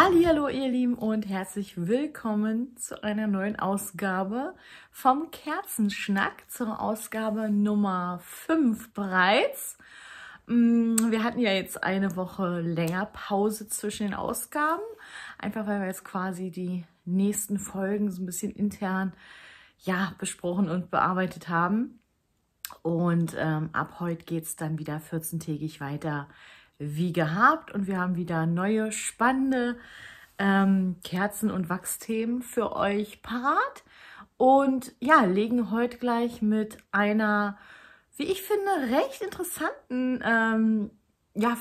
Hallihallo ihr Lieben und herzlich willkommen zu einer neuen Ausgabe vom Kerzenschnack, zur Ausgabe Nummer 5 bereits. Wir hatten ja jetzt eine Woche länger Pause zwischen den Ausgaben, einfach weil wir jetzt quasi die nächsten Folgen so ein bisschen intern besprochen und bearbeitet haben. Und ab heute geht es dann wieder 14-tägig weiter wie gehabt und wir haben wieder neue spannende Kerzen- und Wachsthemen für euch parat und ja, legen heute gleich mit einer, wie ich finde, recht interessanten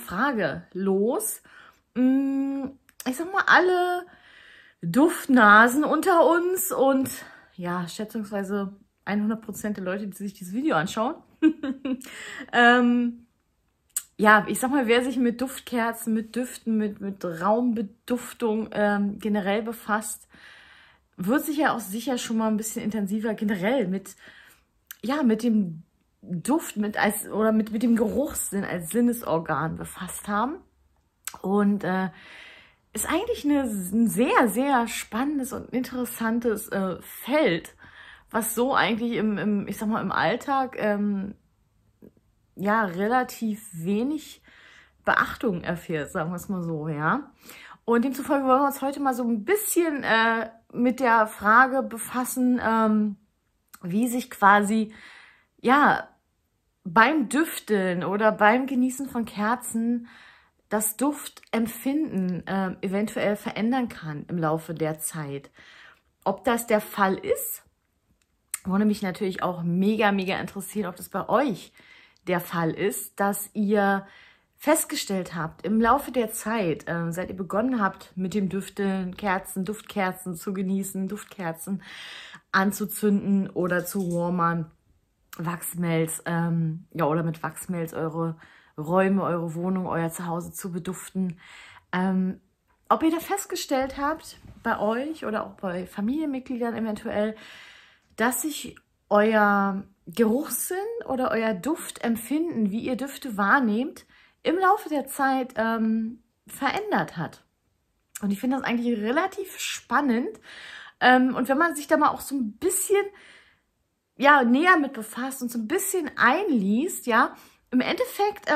Frage los. Ich sag mal, alle Duftnasen unter uns und ja, schätzungsweise 100% der Leute, die sich dieses Video anschauen, ich sag mal, wer sich mit Duftkerzen, mit Düften, mit Raumbeduftung generell befasst, wird sich ja auch sicher schon mal ein bisschen intensiver generell mit dem Duft mit dem Geruchssinn als Sinnesorgan befasst haben. Und ist eigentlich ein sehr, sehr spannendes und interessantes Feld, was so eigentlich im Alltag relativ wenig Beachtung erfährt, sagen wir es mal so, ja. Und demzufolge wollen wir uns heute mal so ein bisschen mit der Frage befassen, wie sich quasi, beim Düfteln oder beim Genießen von Kerzen das Duftempfinden eventuell verändern kann im Laufe der Zeit. Ob das der Fall ist, würde mich natürlich auch mega, mega interessieren, ob das bei euch der Fall ist, dass ihr festgestellt habt, im Laufe der Zeit, seit ihr begonnen habt mit dem Düfteln, Duftkerzen zu genießen, Duftkerzen anzuzünden oder zu warmern, Wachsmelz, oder mit Wachsmelz eure Räume, eure Wohnung, euer Zuhause zu beduften. Ob ihr da festgestellt habt, bei euch oder auch bei Familienmitgliedern eventuell, dass sich euer Geruchssinn oder euer Duftempfinden, wie ihr Düfte wahrnehmt, im Laufe der Zeit verändert hat. Und ich finde das eigentlich relativ spannend. Und wenn man sich da mal auch so ein bisschen näher mit befasst und so ein bisschen einliest, im Endeffekt,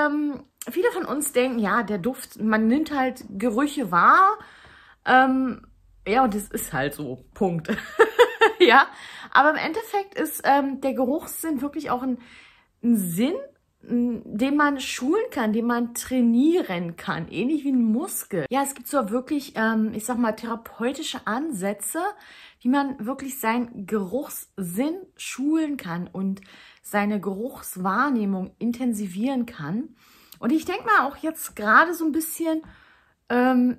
viele von uns denken, der Duft, man nimmt halt Gerüche wahr. Und das ist halt so, Punkt. Ja, aber im Endeffekt ist der Geruchssinn wirklich auch ein Sinn, den man schulen kann, den man trainieren kann, ähnlich wie ein Muskel. Ja, es gibt so wirklich, therapeutische Ansätze, wie man wirklich seinen Geruchssinn schulen kann und seine Geruchswahrnehmung intensivieren kann. Und ich denke mal auch jetzt gerade so ein bisschen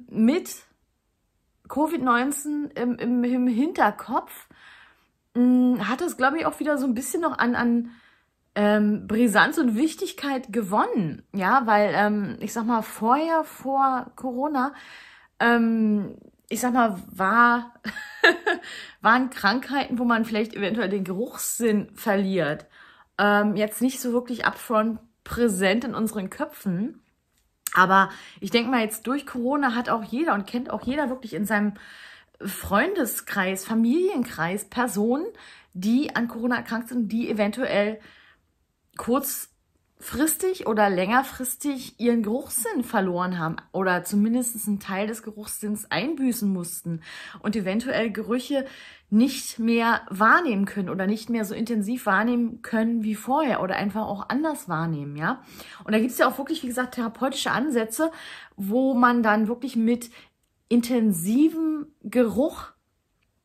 mit Covid-19 im Hinterkopf hat das, glaube ich, auch wieder so ein bisschen noch an Brisanz und Wichtigkeit gewonnen. Ja, weil, vorher, vor Corona, waren Krankheiten, wo man vielleicht eventuell den Geruchssinn verliert. Jetzt nicht so wirklich upfront präsent in unseren Köpfen. Aber ich denke mal, jetzt durch Corona hat auch jeder und kennt auch jeder wirklich in seinem Freundeskreis, Familienkreis Personen, die an Corona erkrankt sind, die eventuell kurzfristig oder längerfristig ihren Geruchssinn verloren haben oder zumindest einen Teil des Geruchssinns einbüßen mussten und eventuell Gerüche nicht mehr wahrnehmen können oder nicht mehr so intensiv wahrnehmen können wie vorher oder einfach auch anders wahrnehmen, ja. Und da gibt es ja auch wirklich, wie gesagt, therapeutische Ansätze, wo man dann wirklich mit intensivem Geruch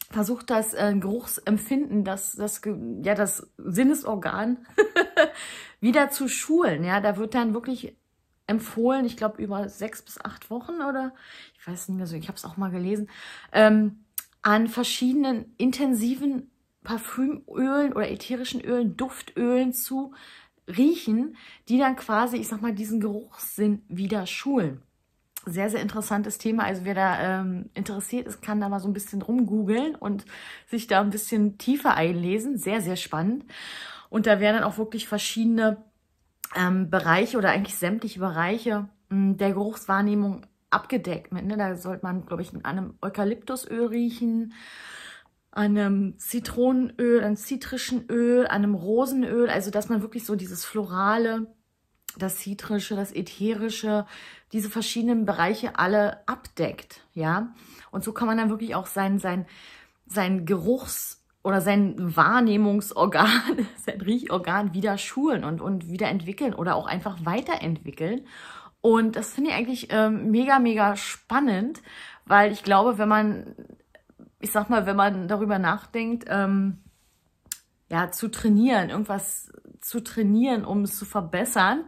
versucht, das Geruchsempfinden, das Sinnesorgan wieder zu schulen. Ja, da wird dann wirklich empfohlen, ich glaube über 6 bis 8 Wochen oder ich weiß nicht mehr so, ich habe es auch mal gelesen, an verschiedenen intensiven Parfümölen oder ätherischen Ölen, Duftölen zu riechen, die dann quasi, diesen Geruchssinn wieder schulen. Sehr, sehr interessantes Thema. Also wer da interessiert ist, kann da mal so ein bisschen rumgoogeln und sich da ein bisschen tiefer einlesen. Sehr, sehr spannend. Und da werden dann auch wirklich verschiedene Bereiche oder eigentlich sämtliche Bereiche der Geruchswahrnehmung abgedeckt mit. Ne? Da sollte man, glaube ich, mit einem Eukalyptusöl riechen, einem Zitronenöl, einem zitrischen Öl, einem Rosenöl. Also, dass man wirklich so dieses Florale, das Zitrische, das Ätherische, diese verschiedenen Bereiche alle abdeckt, ja. Und so kann man dann wirklich auch sein Geruchs- oder sein Wahrnehmungsorgan, sein Riechorgan wieder schulen und wieder entwickeln oder auch einfach weiterentwickeln. Und das finde ich eigentlich mega, mega spannend, weil ich glaube, wenn man, ich sag mal, wenn man darüber nachdenkt, ja, zu trainieren, irgendwas zu trainieren, um es zu verbessern,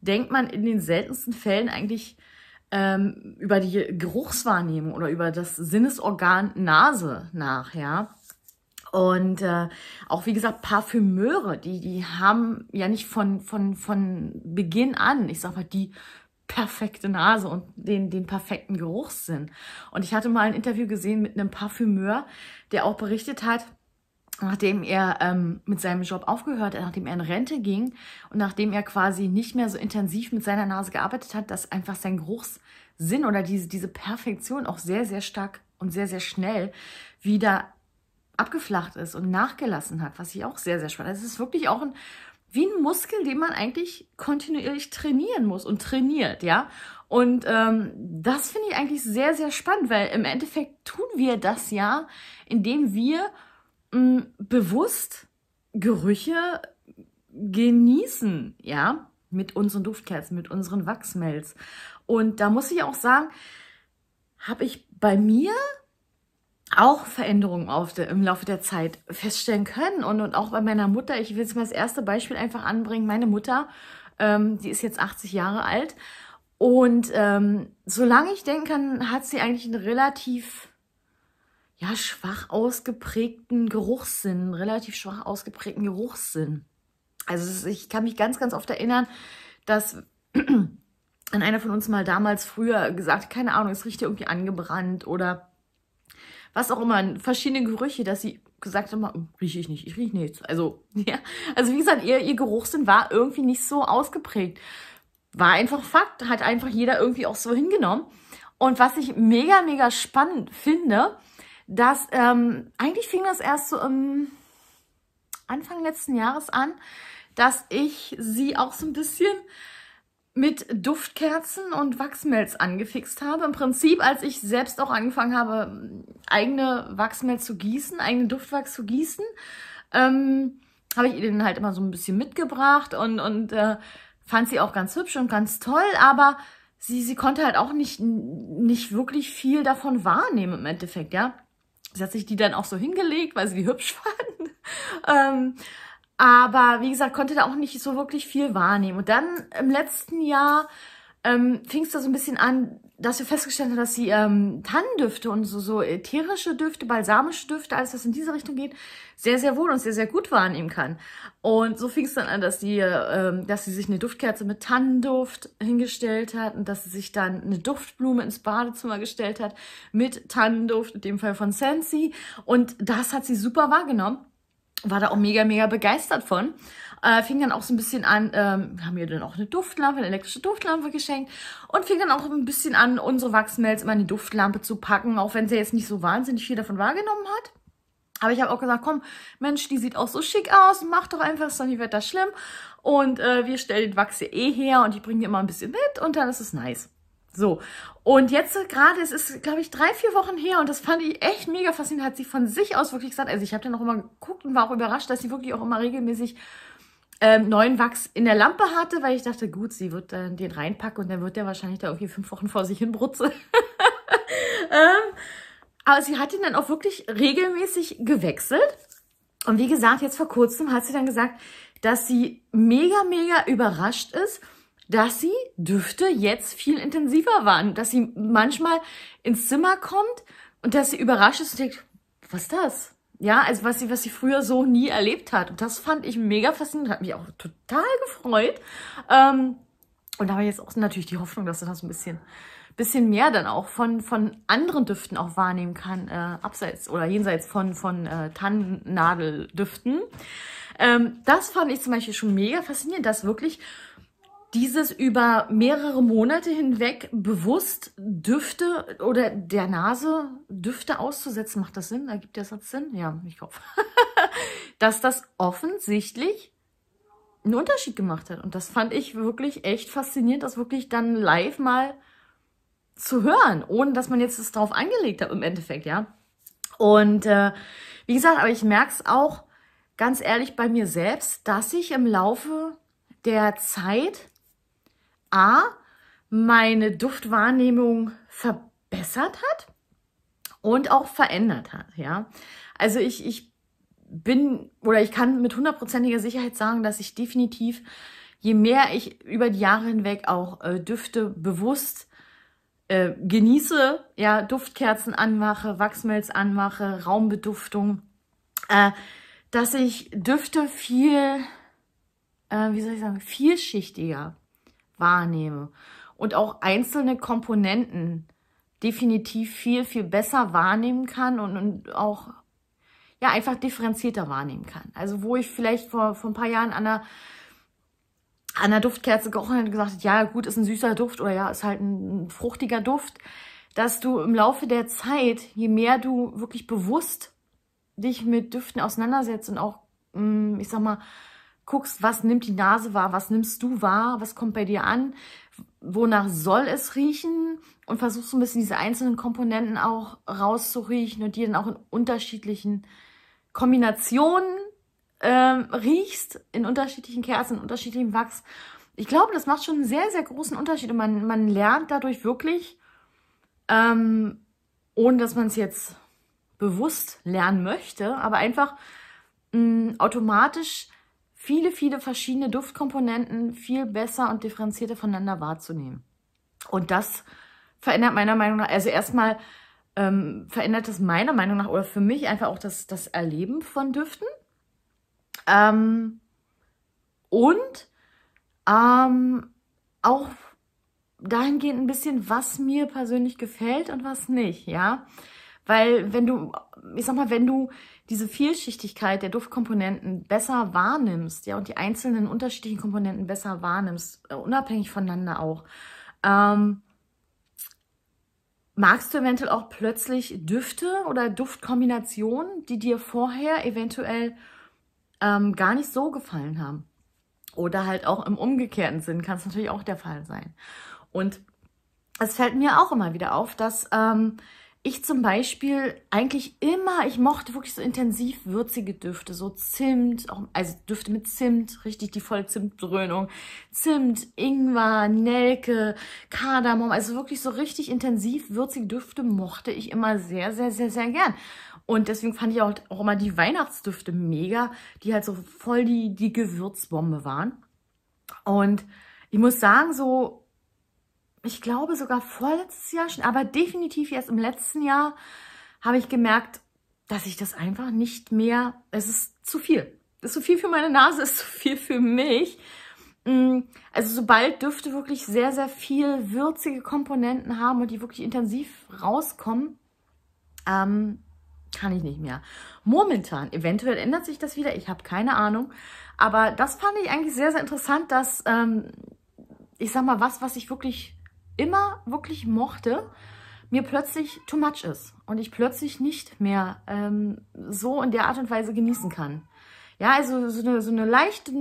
denkt man in den seltensten Fällen eigentlich über die Geruchswahrnehmung oder über das Sinnesorgan Nase nach, ja. Und auch, wie gesagt, Parfümeure, die haben ja nicht von Beginn an, ich sag mal, die perfekte Nase und den perfekten Geruchssinn. Und ich hatte mal ein Interview gesehen mit einem Parfümeur, der auch berichtet hat, nachdem er mit seinem Job aufgehört hat, nachdem er in Rente ging und nachdem er quasi nicht mehr so intensiv mit seiner Nase gearbeitet hat, dass einfach sein Geruchssinn oder diese Perfektion auch sehr, sehr stark und sehr, sehr schnell wieder abgeflacht ist und nachgelassen hat, was ich auch sehr, sehr spannend. Es ist wirklich auch wie ein Muskel, den man eigentlich kontinuierlich trainieren muss und trainiert, ja. Und das finde ich eigentlich sehr, sehr spannend, weil im Endeffekt tun wir das ja, indem wir bewusst Gerüche genießen, ja, mit unseren Duftkerzen, mit unseren Wachsmelz. Und da muss ich auch sagen, habe ich bei mir auch Veränderungen im Laufe der Zeit feststellen können und auch bei meiner Mutter. Ich will jetzt mal das erste Beispiel einfach anbringen. Meine Mutter, die ist jetzt 80 Jahre alt und solange ich denken kann, hat sie eigentlich einen relativ schwach ausgeprägten Geruchssinn, Also ich kann mich ganz, ganz oft erinnern, dass an einer von uns mal damals früher gesagt, keine Ahnung, es riecht ja irgendwie angebrannt oder was auch immer, verschiedene Gerüche, dass sie gesagt hat, rieche ich nicht, ich rieche nichts. Also, ja, also wie gesagt, ihr Geruchssinn war irgendwie nicht so ausgeprägt. War einfach Fakt, hat einfach jeder irgendwie auch so hingenommen. Und was ich mega, mega spannend finde, dass eigentlich fing das erst so im Anfang letzten Jahres an, dass ich sie auch so ein bisschen mit Duftkerzen und Wachsmelz angefixt habe. Im Prinzip, als ich selbst auch angefangen habe, eigene Wachsmelz zu gießen, eigene Duftwachs zu gießen, habe ich ihr den halt immer so ein bisschen mitgebracht und fand sie auch ganz hübsch und ganz toll, aber sie konnte halt auch nicht wirklich viel davon wahrnehmen im Endeffekt, ja. Sie hat sich die dann auch so hingelegt, weil sie die hübsch fanden. Aber wie gesagt, konnte da auch nicht so wirklich viel wahrnehmen. Und dann im letzten Jahr fing es da so ein bisschen an, dass wir festgestellt haben, dass sie Tannendüfte und so ätherische Düfte, balsamische Düfte, alles was in diese Richtung geht, sehr, sehr wohl und sehr, sehr gut wahrnehmen kann. Und so fing es dann an, dass sie sich eine Duftkerze mit Tannenduft hingestellt hat und dass sie sich dann eine Duftblume ins Badezimmer gestellt hat mit Tannenduft, in dem Fall von Sensi. Und das hat sie super wahrgenommen. War da auch mega, mega begeistert von. Fing dann auch so ein bisschen an, haben ihr dann auch eine Duftlampe, eine elektrische Duftlampe geschenkt und fing dann auch ein bisschen an, unsere Wachsmelz immer in die Duftlampe zu packen, auch wenn sie jetzt nicht so wahnsinnig viel davon wahrgenommen hat. Aber ich habe auch gesagt, komm, Mensch, die sieht auch so schick aus, mach doch einfach, ist doch nicht weiter schlimm. Und wir stellen den Wachs hier her und ich bringe dir immer ein bisschen mit und dann ist es nice. So, und jetzt gerade, es ist, glaube ich, 3, 4 Wochen her und das fand ich echt mega faszinierend, hat sie von sich aus wirklich gesagt, also ich habe dann auch immer geguckt und war auch überrascht, dass sie wirklich auch immer regelmäßig neuen Wachs in der Lampe hatte, weil ich dachte, gut, sie wird dann den reinpacken und dann wird der wahrscheinlich da irgendwie 5 Wochen vor sich hin brutzeln. Aber sie hat ihn dann auch wirklich regelmäßig gewechselt und wie gesagt, jetzt vor kurzem hat sie dann gesagt, dass sie mega, mega überrascht ist, dass sie Düfte jetzt viel intensiver waren, dass sie manchmal ins Zimmer kommt und dass sie überrascht ist und denkt, was ist das? Ja, also was sie früher so nie erlebt hat. Und das fand ich mega faszinierend, hat mich auch total gefreut. Und da habe ich jetzt auch natürlich die Hoffnung, dass du das ein bisschen mehr dann auch von anderen Düften auch wahrnehmen kann, abseits oder jenseits von Tannennadeldüften. Das fand ich zum Beispiel schon mega faszinierend, dass wirklich dieses über mehrere Monate hinweg bewusst Düfte oder der Nase Düfte auszusetzen. Macht das Sinn? Ergibt der Satz Sinn? Ja, ich hoffe. Dass das offensichtlich einen Unterschied gemacht hat. Und das fand ich wirklich echt faszinierend, das wirklich dann live mal zu hören, ohne dass man jetzt das drauf angelegt hat im Endeffekt, ja. Und wie gesagt, aber ich merke es auch ganz ehrlich bei mir selbst, dass ich im Laufe der Zeit A, meine Duftwahrnehmung verbessert hat und auch verändert hat, ja. Also ich bin, oder ich kann mit hundertprozentiger Sicherheit sagen, dass ich definitiv, je mehr ich über die Jahre hinweg auch Düfte bewusst genieße, ja, Duftkerzen anmache, Wachsmelz anmache, Raumbeduftung, dass ich Düfte viel, wie soll ich sagen, vielschichtiger wahrnehme und auch einzelne Komponenten definitiv viel, viel besser wahrnehmen kann und auch ja einfach differenzierter wahrnehmen kann. Also wo ich vielleicht vor ein paar Jahren an einer Duftkerze gerochen habe und gesagt habe, ja gut, ist ein süßer Duft oder ja, ist halt ein fruchtiger Duft, dass du im Laufe der Zeit, je mehr du wirklich bewusst dich mit Düften auseinandersetzt und auch, ich sag mal, guckst, was nimmt die Nase wahr, was nimmst du wahr, was kommt bei dir an, wonach soll es riechen und versuchst so ein bisschen diese einzelnen Komponenten auch rauszuriechen und die dann auch in unterschiedlichen Kombinationen riechst, in unterschiedlichen Kerzen, in unterschiedlichem Wachs. Ich glaube, das macht schon einen sehr, sehr großen Unterschied und man lernt dadurch wirklich, ohne dass man es jetzt bewusst lernen möchte, aber einfach automatisch viele, viele verschiedene Duftkomponenten viel besser und differenzierter voneinander wahrzunehmen. Und das verändert meiner Meinung nach, also erstmal verändert das meiner Meinung nach oder für mich einfach auch das Erleben von Düften. Auch dahingehend ein bisschen, was mir persönlich gefällt und was nicht, ja. Weil wenn du, ich sag mal, wenn du diese Vielschichtigkeit der Duftkomponenten besser wahrnimmst, ja, und die einzelnen unterschiedlichen Komponenten besser wahrnimmst, unabhängig voneinander auch, magst du eventuell auch plötzlich Düfte oder Duftkombinationen, die dir vorher eventuell gar nicht so gefallen haben. Oder halt auch im umgekehrten Sinn kann es natürlich auch der Fall sein. Und es fällt mir auch immer wieder auf, dass ich zum Beispiel eigentlich immer, ich mochte wirklich so intensiv würzige Düfte, so Zimt, auch, also Düfte mit Zimt, richtig die volle Zimtdröhnung, Zimt, Ingwer, Nelke, Kardamom, also wirklich so richtig intensiv würzige Düfte mochte ich immer sehr, sehr, sehr, sehr gern. Und deswegen fand ich auch immer die Weihnachtsdüfte mega, die halt so voll die Gewürzbombe waren. Und ich muss sagen, so, ich glaube sogar vorletztes Jahr schon, aber definitiv erst im letzten Jahr habe ich gemerkt, dass ich das einfach nicht mehr, es ist zu viel. Es ist zu viel für meine Nase, es ist zu viel für mich. Also sobald Düfte wirklich sehr, sehr viel würzige Komponenten haben und die wirklich intensiv rauskommen, kann ich nicht mehr. Momentan, eventuell ändert sich das wieder, ich habe keine Ahnung, aber das fand ich eigentlich sehr, sehr interessant, dass, ich sag mal, was ich wirklich immer wirklich mochte, mir plötzlich too much ist und ich plötzlich nicht mehr so in der Art und Weise genießen kann. Ja, also so eine leichte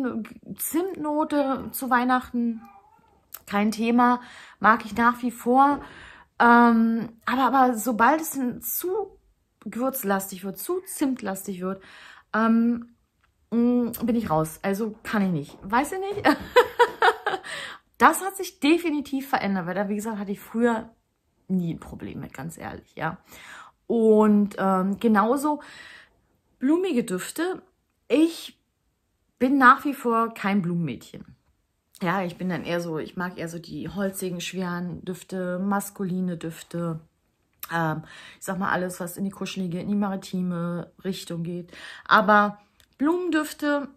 Zimtnote zu Weihnachten, kein Thema, mag ich nach wie vor, aber sobald es zu gewürzlastig wird, zu zimtlastig wird, bin ich raus. Also kann ich nicht. Weiß ich nicht. Das hat sich definitiv verändert, weil da, wie gesagt, hatte ich früher nie ein Problem mit, ganz ehrlich, ja. Und genauso blumige Düfte. Ich bin nach wie vor kein Blumenmädchen. Ja, ich bin dann eher so, ich mag eher so die holzigen, schweren Düfte, maskuline Düfte. Ich sag mal, alles, was in die kuschelige, in die maritime Richtung geht. Aber Blumendüfte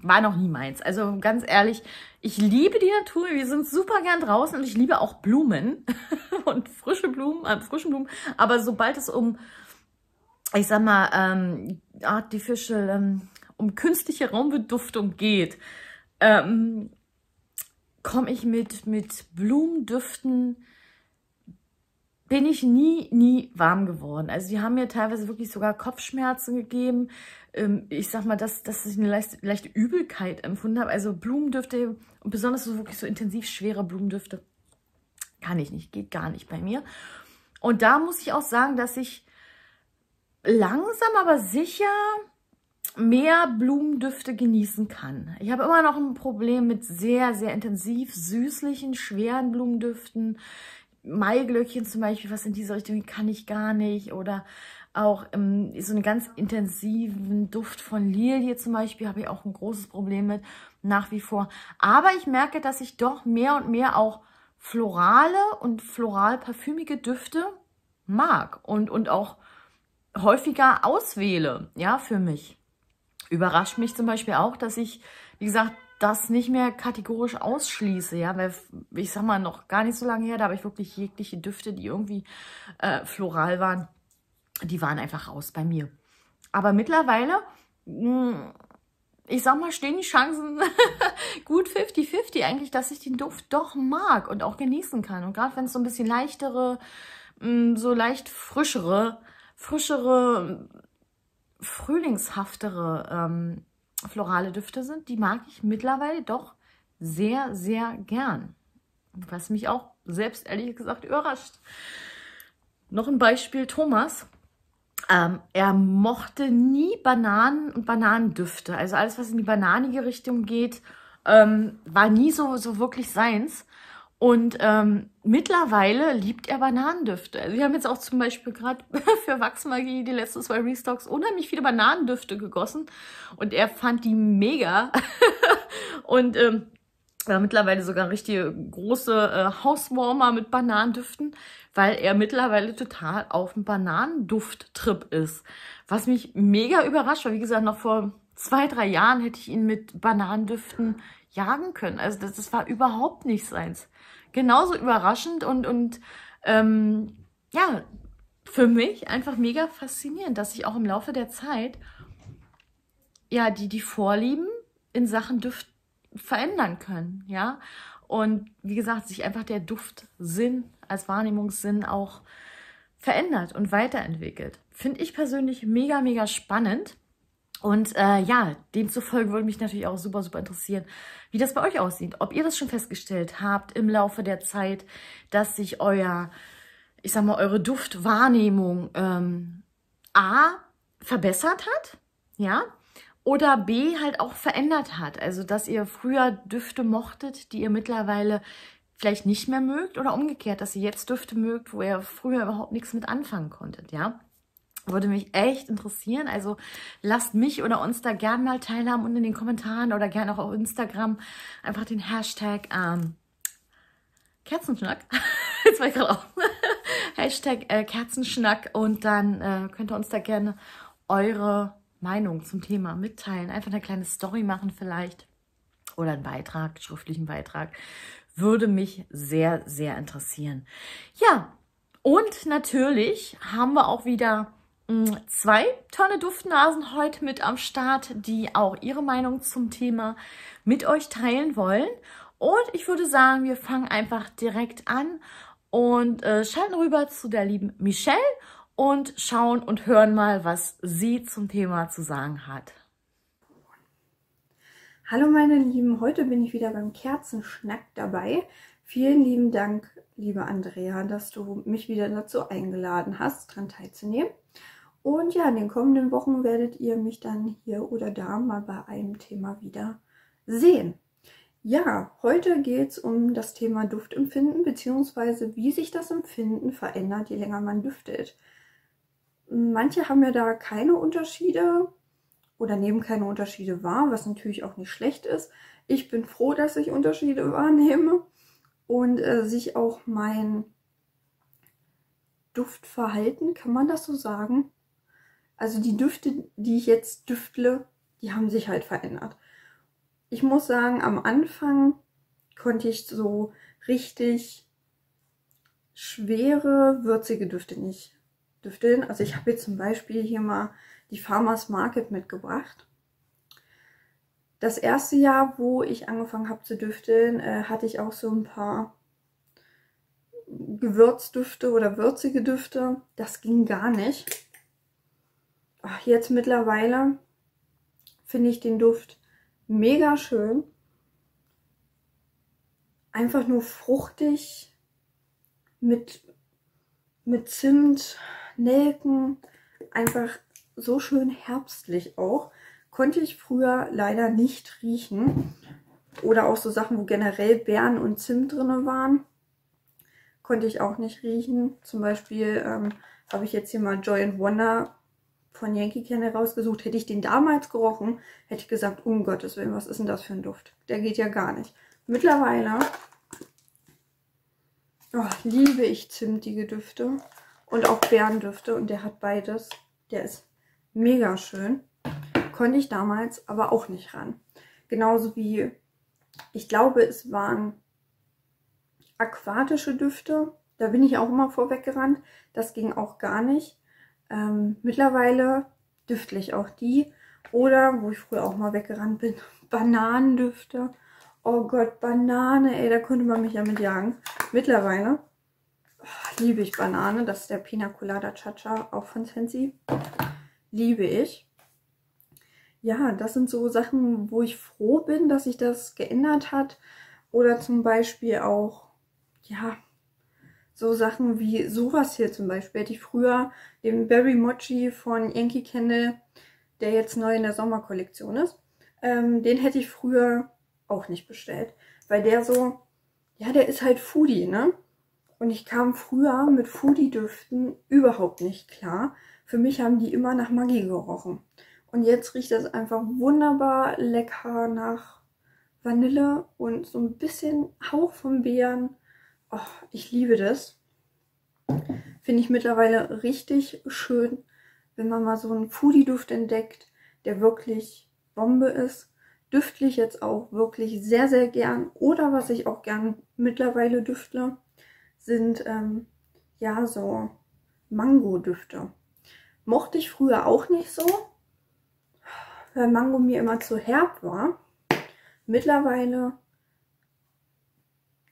war noch nie meins. Also ganz ehrlich, ich liebe die Natur. Wir sind super gern draußen und ich liebe auch Blumen und frische Blumen. Aber sobald es um, ich sag mal, artificial, um künstliche Raumbeduftung geht, komme ich mit Blumendüften, bin ich nie warm geworden. Also die haben mir teilweise wirklich sogar Kopfschmerzen gegeben. Ich sag mal, dass ich eine leichte Übelkeit empfunden habe. Also Blumendüfte, und besonders so wirklich so intensiv schwere Blumendüfte, kann ich nicht, geht gar nicht bei mir. Und da muss ich auch sagen, dass ich langsam aber sicher mehr Blumendüfte genießen kann. Ich habe immer noch ein Problem mit sehr, sehr intensiv süßlichen, schweren Blumendüften. Maiglöckchen zum Beispiel, was in diese Richtung kann ich gar nicht. Oder auch so einen ganz intensiven Duft von Lilie zum Beispiel habe ich auch ein großes Problem mit, nach wie vor. Aber ich merke, dass ich doch mehr und mehr auch florale und floral-parfümige Düfte mag und auch häufiger auswähle, ja, für mich. Überrascht mich zum Beispiel auch, dass ich, wie gesagt, das nicht mehr kategorisch ausschließe, ja, weil, ich sag mal, noch gar nicht so lange her, da habe ich wirklich jegliche Düfte, die irgendwie floral waren, die waren einfach raus bei mir. Aber mittlerweile, ich sag mal, stehen die Chancen gut 50-50 eigentlich, dass ich den Duft doch mag und auch genießen kann. Und gerade wenn es so ein bisschen leichtere, so leicht frischere, frühlingshaftere florale Düfte sind, die mag ich mittlerweile doch sehr, sehr gern. Was mich auch selbst ehrlich gesagt überrascht. Noch ein Beispiel, Thomas. Er mochte nie Bananen und Bananendüfte. Also alles, was in die bananige Richtung geht, war nie so wirklich seins. Und mittlerweile liebt er Bananendüfte. Also wir haben jetzt auch zum Beispiel gerade für Wachsmagie die letzten 2 Restocks unheimlich viele Bananendüfte gegossen. Und er fand die mega. Und mittlerweile sogar richtige große Hauswarmer mit Bananendüften, weil er mittlerweile total auf dem Bananenduft-Trip ist. Was mich mega überrascht, weil wie gesagt, noch vor 2-3 Jahren hätte ich ihn mit Bananendüften jagen können. Also das war überhaupt nicht seins. Genauso überraschend und ja, für mich einfach mega faszinierend, dass ich auch im Laufe der Zeit ja die Vorlieben in Sachen Duft verändern können, ja. Und wie gesagt, sich einfach der Duftsinn als Wahrnehmungssinn auch verändert und weiterentwickelt. Finde ich persönlich mega spannend. Und ja, demzufolge würde mich natürlich auch super interessieren, wie das bei euch aussieht. Ob ihr das schon festgestellt habt im Laufe der Zeit, dass sich eure Duftwahrnehmung A, verbessert hat, ja, oder B, halt auch verändert hat. Also, dass ihr früher Düfte mochtet, die ihr mittlerweile vielleicht nicht mehr mögt, oder umgekehrt, dass ihr jetzt Düfte mögt, wo ihr früher überhaupt nichts mit anfangen konntet, ja. Würde mich echt interessieren, also lasst mich oder uns da gerne mal teilhaben und in den Kommentaren oder gerne auch auf Instagram einfach den Hashtag Kerzenschnack, jetzt war ich gerade auch, Hashtag Kerzenschnack, und dann könnt ihr uns da gerne eure Meinung zum Thema mitteilen, einfach eine kleine Story machen vielleicht oder einen Beitrag, schriftlichen Beitrag, würde mich sehr interessieren. Ja, und natürlich haben wir auch wieder 2 tolle Duftnasen heute mit am Start, die auch ihre Meinung zum Thema mit euch teilen wollen. Und ich würde sagen, wir fangen einfach direkt an und schalten rüber zu der lieben Michelle und schauen und hören mal, was sie zum Thema zu sagen hat. Hallo meine Lieben, heute bin ich wieder beim Kerzenschnack dabei. Vielen lieben Dank, liebe Andrea, dass du mich wieder dazu eingeladen hast, daran teilzunehmen. Und ja, in den kommenden Wochen werdet ihr mich dann hier oder da mal bei einem Thema wieder sehen. Ja, heute geht es um das Thema Duftempfinden, beziehungsweise wie sich das Empfinden verändert, je länger man düftet. Manche haben ja da keine Unterschiede oder nehmen keine Unterschiede wahr, was natürlich auch nicht schlecht ist. Ich bin froh, dass ich Unterschiede wahrnehme und sich auch mein Duftverhalten, kann man das so sagen? Also die Düfte, die ich jetzt düftle, die haben sich halt verändert. Ich muss sagen, am Anfang konnte ich so richtig schwere, würzige Düfte nicht düfteln. Also ich habe jetzt zum Beispiel hier mal die Farmers Market mitgebracht. Das erste Jahr, wo ich angefangen habe zu düfteln, hatte ich auch so ein paar Gewürzdüfte oder würzige Düfte. Das ging gar nicht. Ach, jetzt mittlerweile finde ich den Duft mega schön. Einfach nur fruchtig mit Zimt, Nelken. Einfach so schön herbstlich auch. Konnte ich früher leider nicht riechen. Oder auch so Sachen, wo generell Beeren und Zimt drin waren. Konnte ich auch nicht riechen. Zum Beispiel habe ich jetzt hier mal Joy and Wonder von Yankee Candle rausgesucht. Hätte ich den damals gerochen, hätte ich gesagt, um Gottes Willen, was ist denn das für ein Duft? Der geht ja gar nicht. Mittlerweile liebe ich zimtige Düfte und auch Beerendüfte. Und der hat beides. Der ist mega schön. Konnte ich damals aber auch nicht ran. Genauso wie, ich glaube, es waren aquatische Düfte. Da bin ich auch immer vorweggerannt. Das ging auch gar nicht. Mittlerweile düftle ich auch die. Oder, wo ich früher auch mal weggerannt bin, Bananendüfte. Oh Gott, Banane, ey, da könnte man mich ja mit jagen. Mittlerweile liebe ich Banane. Das ist der Pina Colada Chacha, auch von Sensi. Liebe ich. Ja, das sind so Sachen, wo ich froh bin, dass sich das geändert hat. Oder zum Beispiel auch, ja, so Sachen wie sowas hier zum Beispiel. Hätte ich früher den Berry Mochi von Yankee Candle, der jetzt neu in der Sommerkollektion ist, den hätte ich früher auch nicht bestellt. Weil der so, ja, der ist halt Foodie, ne? Und ich kam früher mit Foodie-Düften überhaupt nicht klar. Für mich haben die immer nach Magie gerochen. Und jetzt riecht das einfach wunderbar lecker nach Vanille und so ein bisschen Hauch von Beeren. Oh, ich liebe das. Finde ich mittlerweile richtig schön, wenn man mal so einen Foodie-Duft entdeckt, der wirklich Bombe ist. Düftle ich jetzt auch wirklich sehr, sehr gern. Oder was ich auch gern mittlerweile düftle, sind ja so Mango-Düfte. Mochte ich früher auch nicht so, weil Mango mir immer zu herb war. Mittlerweile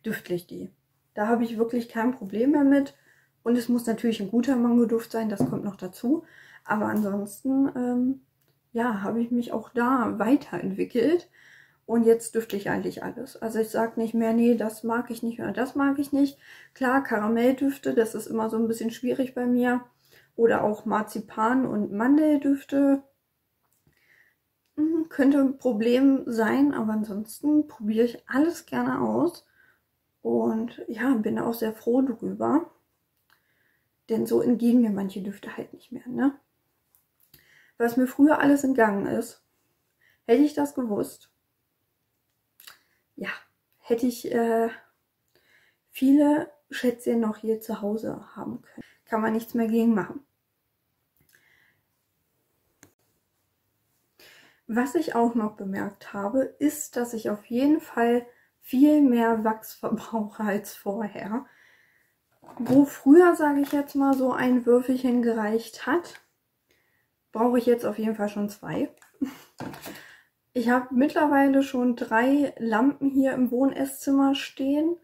düftle ich die. Da habe ich wirklich kein Problem mehr mit. Und es muss natürlich ein guter Mangoduft sein, das kommt noch dazu. Aber ansonsten, ja, habe ich mich auch da weiterentwickelt. Und jetzt düfte ich eigentlich alles. Also ich sage nicht mehr, nee, das mag ich nicht oder das mag ich nicht. Klar, Karamelldüfte, das ist immer so ein bisschen schwierig bei mir. Oder auch Marzipan- und Mandeldüfte. Könnte ein Problem sein, aber ansonsten probiere ich alles gerne aus und ja, bin auch sehr froh darüber, denn so entgehen mir manche Düfte halt nicht mehr, ne? Was mir früher alles entgangen ist, hätte ich das gewusst, ja, hätte ich viele Schätzchen noch hier zu Hause haben können. Kann man nichts mehr gegen machen. Was ich auch noch bemerkt habe, ist, dass ich auf jeden Fall viel mehr Wachs verbrauche als vorher. Wo früher, sage ich jetzt mal, so ein Würfelchen gereicht hat, brauche ich jetzt auf jeden Fall schon 2. Ich habe mittlerweile schon 3 Lampen hier im Wohn-Esszimmer stehen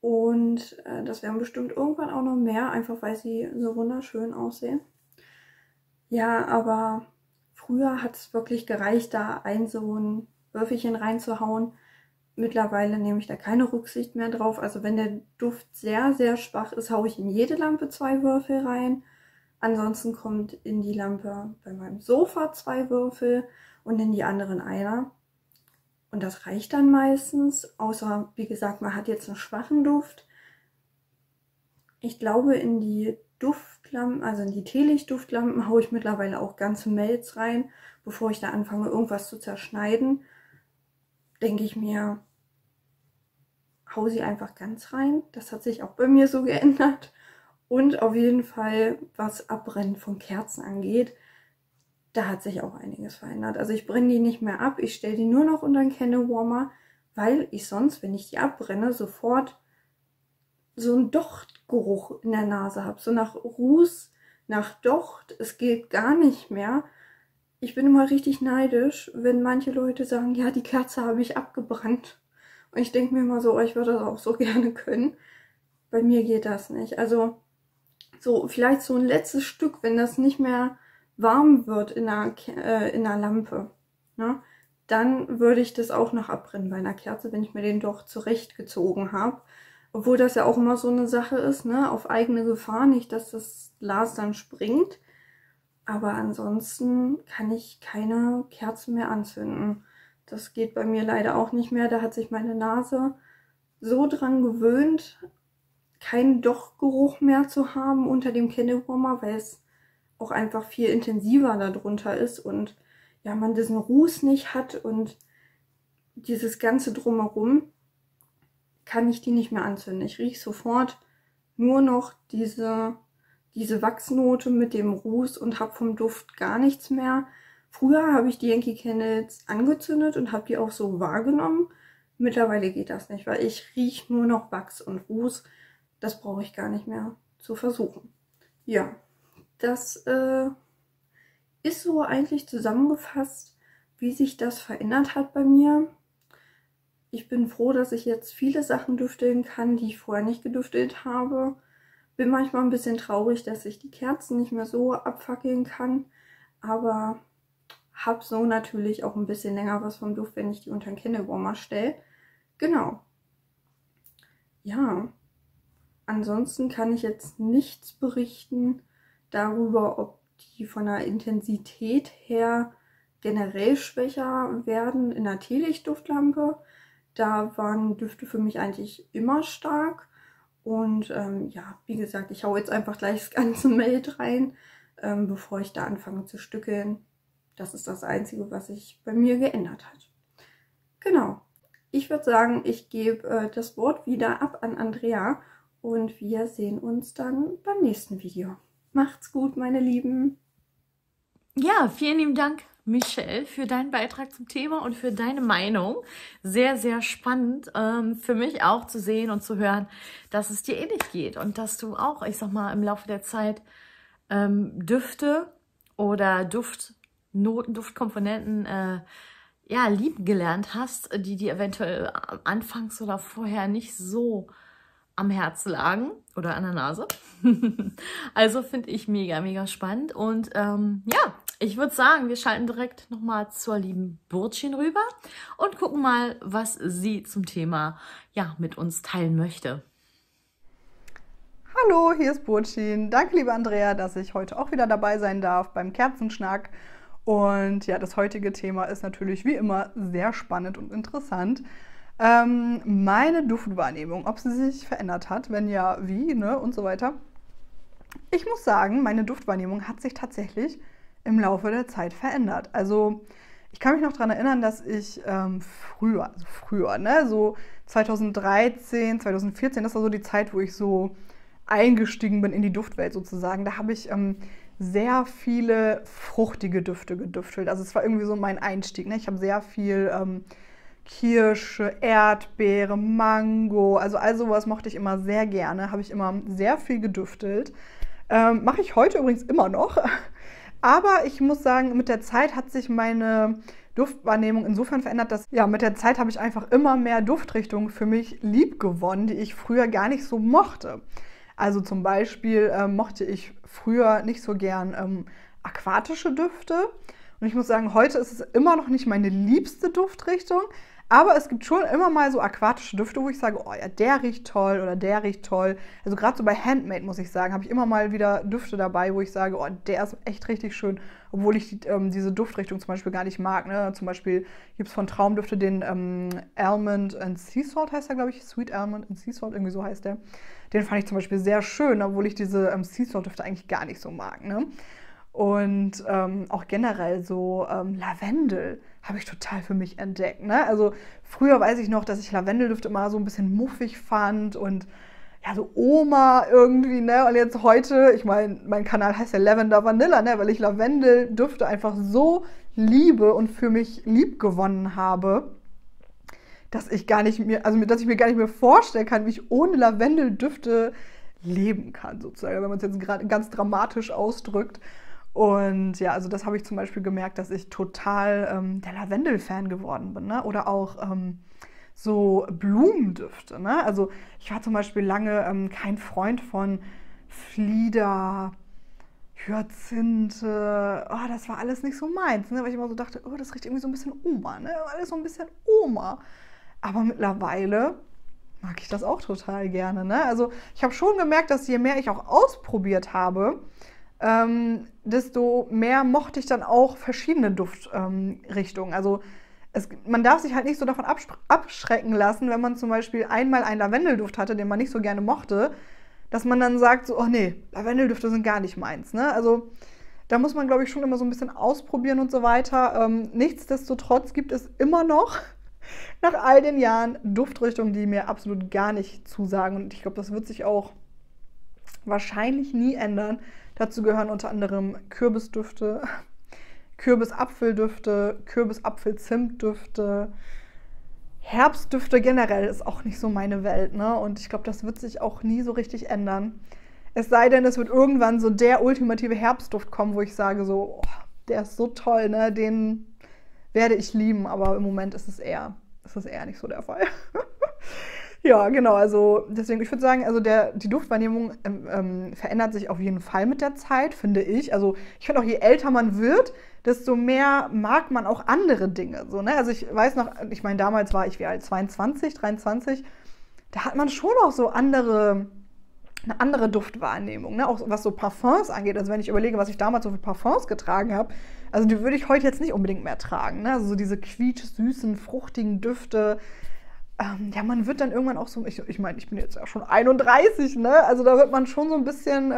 und das werden bestimmt irgendwann auch noch mehr, einfach weil sie so wunderschön aussehen. Ja, aber früher hat es wirklich gereicht, da so ein Würfelchen reinzuhauen. Mittlerweile nehme ich da keine Rücksicht mehr drauf. Also wenn der Duft sehr, sehr schwach ist, haue ich in jede Lampe 2 Würfel rein. Ansonsten kommt in die Lampe bei meinem Sofa 2 Würfel und in die anderen einer. Und das reicht dann meistens, außer, wie gesagt, man hat jetzt einen schwachen Duft. Ich glaube, in die Duftlampen, also in die Teelicht-Duftlampen, haue ich mittlerweile auch ganze Melts rein. Bevor ich da anfange, irgendwas zu zerschneiden, denke ich mir, haue sie einfach ganz rein. Das hat sich auch bei mir so geändert. Und auf jeden Fall, was Abbrennen von Kerzen angeht, da hat sich auch einiges verändert. Also ich brenne die nicht mehr ab, ich stelle die nur noch unter den Candlewarmer, weil ich sonst, wenn ich die abbrenne, sofort so einen Dochtgeruch in der Nase habe, so nach Ruß, nach Docht, es geht gar nicht mehr. Ich bin immer richtig neidisch, wenn manche Leute sagen, ja, die Kerze habe ich abgebrannt. Und ich denke mir immer so, ich würde das auch so gerne können. Bei mir geht das nicht. Also so vielleicht so ein letztes Stück, wenn das nicht mehr warm wird in einer Lampe, ne? Dann würde ich das auch noch abbrennen bei einer Kerze, wenn ich mir den doch zurechtgezogen habe. Obwohl das ja auch immer so eine Sache ist, ne? Auf eigene Gefahr, nicht, dass das Glas dann springt. Aber ansonsten kann ich keine Kerzen mehr anzünden. Das geht bei mir leider auch nicht mehr. Da hat sich meine Nase so dran gewöhnt, keinen Dochgeruch mehr zu haben unter dem Candlewarmer, weil es auch einfach viel intensiver darunter ist und ja, man diesen Ruß nicht hat und dieses ganze Drumherum, kann ich die nicht mehr anzünden. Ich rieche sofort nur noch diese Wachsnote mit dem Ruß und habe vom Duft gar nichts mehr. Früher habe ich die Yankee Candles angezündet und habe die auch so wahrgenommen. Mittlerweile geht das nicht, weil ich rieche nur noch Wachs und Ruß. Das brauche ich gar nicht mehr zu versuchen. Ja, das ist so eigentlich zusammengefasst, wie sich das verändert hat bei mir. Ich bin froh, dass ich jetzt viele Sachen düfteln kann, die ich vorher nicht gedüftelt habe. Bin manchmal ein bisschen traurig, dass ich die Kerzen nicht mehr so abfackeln kann, aber habe so natürlich auch ein bisschen länger was vom Duft, wenn ich die unter den Candlewarmer stelle. Genau. Ja, ansonsten kann ich jetzt nichts berichten darüber, ob die von der Intensität her generell schwächer werden in der Teelichtduftlampe. Da waren Düfte für mich eigentlich immer stark und ja, wie gesagt, ich hau jetzt einfach gleich das ganze Meld rein, bevor ich da anfange zu stückeln. Das ist das Einzige, was sich bei mir geändert hat. Genau, ich würde sagen, ich gebe das Wort wieder ab an Andrea und wir sehen uns dann beim nächsten Video. Macht's gut, meine Lieben! Ja, vielen lieben Dank, Michelle, für deinen Beitrag zum Thema und für deine Meinung. Sehr, sehr spannend für mich auch zu sehen und zu hören, dass es dir ähnlich geht und dass du auch, ich sag mal, im Laufe der Zeit Düfte oder Duftnoten, Duftkomponenten ja, lieb gelernt hast, die dir eventuell anfangs oder vorher nicht so am Herzen lagen oder an der Nase. Also finde ich mega, mega spannend und ja, ich würde sagen, wir schalten direkt nochmal zur lieben Burcin rüber und gucken mal, was sie zum Thema ja, mit uns teilen möchte. Hallo, hier ist Burcin. Danke, liebe Andrea, dass ich heute auch wieder dabei sein darf beim Kerzenschnack. Und ja, das heutige Thema ist natürlich wie immer sehr spannend und interessant. Meine Duftwahrnehmung, ob sie sich verändert hat, wenn ja, wie, ne, und so weiter. Ich muss sagen, meine Duftwahrnehmung hat sich tatsächlich im Laufe der Zeit verändert. Also ich kann mich noch daran erinnern, dass ich früher, ne, so 2013, 2014, das war so die Zeit, wo ich so eingestiegen bin in die Duftwelt sozusagen. Da habe ich sehr viele fruchtige Düfte gedüftelt. Also es war irgendwie so mein Einstieg, ne? Ich habe sehr viel Kirsche, Erdbeere, Mango, also all sowas mochte ich immer sehr gerne, habe ich immer sehr viel gedüftelt. Mache ich heute übrigens immer noch. Aber ich muss sagen, mit der Zeit hat sich meine Duftwahrnehmung insofern verändert, dass ja, mit der Zeit habe ich einfach immer mehr Duftrichtungen für mich lieb gewonnen, die ich früher gar nicht so mochte. Also zum Beispiel mochte ich früher nicht so gern aquatische Düfte. Und ich muss sagen, heute ist es immer noch nicht meine liebste Duftrichtung, aber es gibt schon immer mal so aquatische Düfte, wo ich sage, oh ja, der riecht toll oder der riecht toll. Also gerade so bei Handmade, muss ich sagen, habe ich immer mal wieder Düfte dabei, wo ich sage, oh, der ist echt richtig schön, obwohl ich die, diese Duftrichtung zum Beispiel gar nicht mag, ne? Zum Beispiel gibt es von Traumdüfte den Almond and Seasalt, heißt der, glaube ich, Sweet Almond and Seasalt, irgendwie so heißt der. Den fand ich zum Beispiel sehr schön, obwohl ich diese Seasalt-Düfte eigentlich gar nicht so mag, ne? Und auch generell so Lavendel habe ich total für mich entdeckt, ne? Also früher weiß ich noch, dass ich Lavendeldüfte immer so ein bisschen muffig fand und ja, so Oma irgendwie, ne? Und jetzt heute, ich meine, mein Kanal heißt ja Lavender Vanilla, ne? Weil ich Lavendeldüfte einfach so liebe und für mich lieb gewonnen habe, dass ich gar nicht mir, also dass ich mir gar nicht mehr vorstellen kann, wie ich ohne Lavendeldüfte leben kann, sozusagen, wenn man es jetzt gerade ganz dramatisch ausdrückt. Und ja, also das habe ich zum Beispiel gemerkt, dass ich total der Lavendel-Fan geworden bin, ne? Oder auch so Blumendüfte, ne? Also ich war zum Beispiel lange kein Freund von Flieder, Hyazinthe, oh, das war alles nicht so meins, ne? Weil ich immer so dachte, oh, das riecht irgendwie so ein bisschen Oma, ne? Alles so ein bisschen Oma. Aber mittlerweile mag ich das auch total gerne, ne? Also ich habe schon gemerkt, dass je mehr ich auch ausprobiert habe, desto mehr mochte ich dann auch verschiedene Duftrichtungen. Also man darf sich halt nicht so davon abschrecken lassen, wenn man zum Beispiel einmal einen Lavendelduft hatte, den man nicht so gerne mochte, dass man dann sagt, so, oh nee, Lavendeldüfte sind gar nicht meins, ne? Also da muss man, glaube ich, schon immer so ein bisschen ausprobieren und so weiter. Nichtsdestotrotz gibt es immer noch, nach all den Jahren, Duftrichtungen, die mir absolut gar nicht zusagen. Und ich glaube, das wird sich auch wahrscheinlich nie ändern. Dazu gehören unter anderem Kürbisdüfte, Kürbisapfeldüfte, Kürbisapfelzimtdüfte, Herbstdüfte generell ist auch nicht so meine Welt, ne? Und ich glaube, das wird sich auch nie so richtig ändern. Es sei denn, es wird irgendwann so der ultimative Herbstduft kommen, wo ich sage so, oh, der ist so toll, ne? Den werde ich lieben, aber im Moment ist es eher nicht so der Fall. Ja, genau, also deswegen, ich würde sagen, also die Duftwahrnehmung verändert sich auf jeden Fall mit der Zeit, finde ich. Also ich finde auch, je älter man wird, desto mehr mag man auch andere Dinge. So, ne? Also ich weiß noch, ich meine, damals war ich wie alt, 22, 23, da hat man schon auch so eine andere Duftwahrnehmung, ne? Auch was so Parfums angeht. Also wenn ich überlege, was ich damals so für Parfums getragen habe, also die würde ich heute jetzt nicht unbedingt mehr tragen, ne? Also so diese quietsch-süßen, fruchtigen Düfte. Ja, man wird dann irgendwann auch so, ich meine, ich bin jetzt auch schon 31, ne? Also da wird man schon so ein bisschen,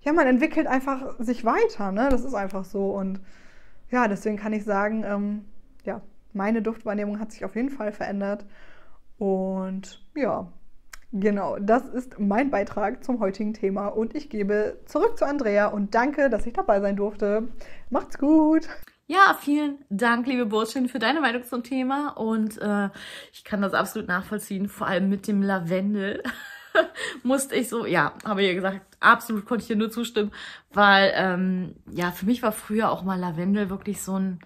ja, man entwickelt einfach sich weiter, ne? Das ist einfach so. Und ja, deswegen kann ich sagen, ja, meine Duftwahrnehmung hat sich auf jeden Fall verändert. Und ja, genau, das ist mein Beitrag zum heutigen Thema. Und ich gebe zurück zu Andrea und danke, dass ich dabei sein durfte. Macht's gut! Ja, vielen Dank, liebe Burcin, für deine Meinung zum Thema und ich kann das absolut nachvollziehen, vor allem mit dem Lavendel musste ich so, ja, habe ich ja gesagt, absolut konnte ich dir nur zustimmen, weil, ja, für mich war früher auch mal Lavendel wirklich so ein,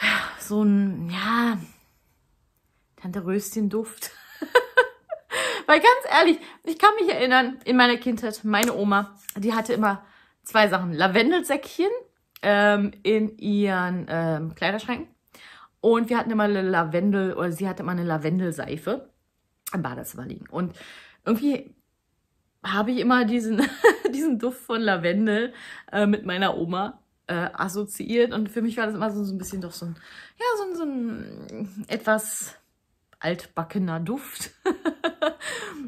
ja, Tante-Röschen-Duft, weil ganz ehrlich, ich kann mich erinnern, in meiner Kindheit, meine Oma, die hatte immer zwei Sachen, Lavendelsäckchen in ihren Kleiderschränken. Und wir hatten immer eine Lavendel, oder sie hatte immer eine Lavendelseife im Badezimmer liegen. Und irgendwie habe ich immer diesen Duft von Lavendel mit meiner Oma assoziiert. Und für mich war das immer so ein bisschen doch so ein, ja, so ein etwas altbackener Duft.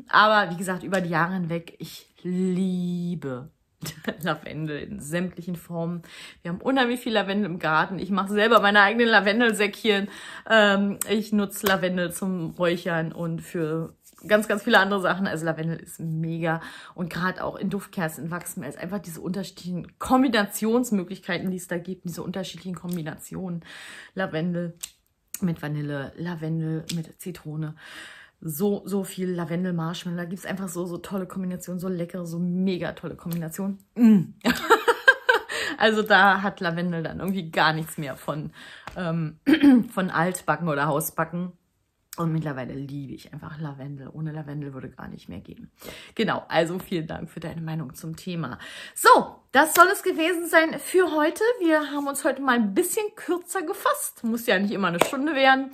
Aber wie gesagt, über die Jahre hinweg, ich liebe Lavendel in sämtlichen Formen. Wir haben unheimlich viel Lavendel im Garten. Ich mache selber meine eigenen Lavendelsäckchen. Ich nutze Lavendel zum Räuchern und für ganz, ganz viele andere Sachen. Also Lavendel ist mega. Und gerade auch in Duftkerzen, in Wachsmelz, einfach diese unterschiedlichen Kombinationsmöglichkeiten, die es da gibt, diese unterschiedlichen Kombinationen. Lavendel mit Vanille, Lavendel mit Zitrone. So viel Lavendel-Marshmallow. Da gibt es einfach so tolle Kombinationen, so leckere, so mega tolle Kombinationen. Also da hat Lavendel dann irgendwie gar nichts mehr von Altbacken oder Hausbacken. Und mittlerweile liebe ich einfach Lavendel. Ohne Lavendel würde gar nicht mehr gehen. Genau, also vielen Dank für deine Meinung zum Thema. So, das soll es gewesen sein für heute. Wir haben uns heute mal ein bisschen kürzer gefasst. Muss ja nicht immer eine Stunde werden.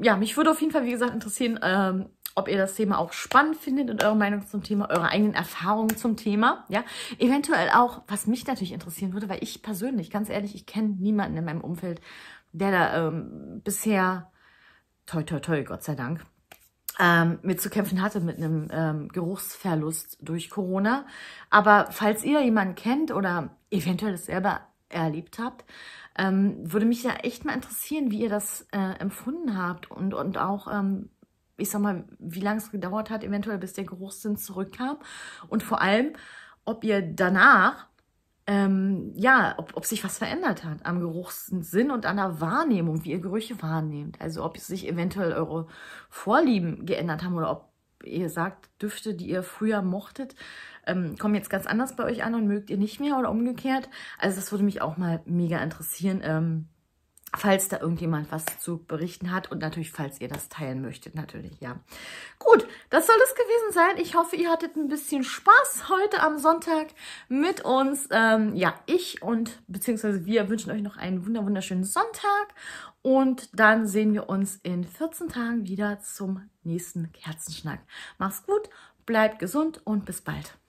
Ja, mich würde auf jeden Fall, wie gesagt, interessieren, ob ihr das Thema auch spannend findet und eure Meinung zum Thema, eure eigenen Erfahrungen zum Thema, ja. Eventuell auch, was mich natürlich interessieren würde, weil ich persönlich, ganz ehrlich, ich kenne niemanden in meinem Umfeld, der da bisher, toi, toi, toi, Gott sei Dank, mit zu kämpfen hatte mit einem Geruchsverlust durch Corona. Aber falls ihr jemanden kennt oder eventuell das selber erlebt habt, würde mich ja echt mal interessieren, wie ihr das empfunden habt und auch, ich sag mal, wie lange es gedauert hat, eventuell bis der Geruchssinn zurückkam und vor allem, ob ihr danach, ob sich was verändert hat am Geruchssinn und an der Wahrnehmung, wie ihr Gerüche wahrnehmt, also ob sich eventuell eure Vorlieben geändert haben oder ob ihr sagt, Düfte, die ihr früher mochtet, kommen jetzt ganz anders bei euch an und mögt ihr nicht mehr oder umgekehrt. Also das würde mich auch mal mega interessieren, falls da irgendjemand was zu berichten hat und natürlich, falls ihr das teilen möchtet, natürlich, ja. Gut, das soll es gewesen sein. Ich hoffe, ihr hattet ein bisschen Spaß heute am Sonntag mit uns. Ja, ich und beziehungsweise wir wünschen euch noch einen wunderschönen Sonntag und dann sehen wir uns in 14 Tagen wieder zum nächsten Kerzenschnack. Macht's gut, bleibt gesund und bis bald.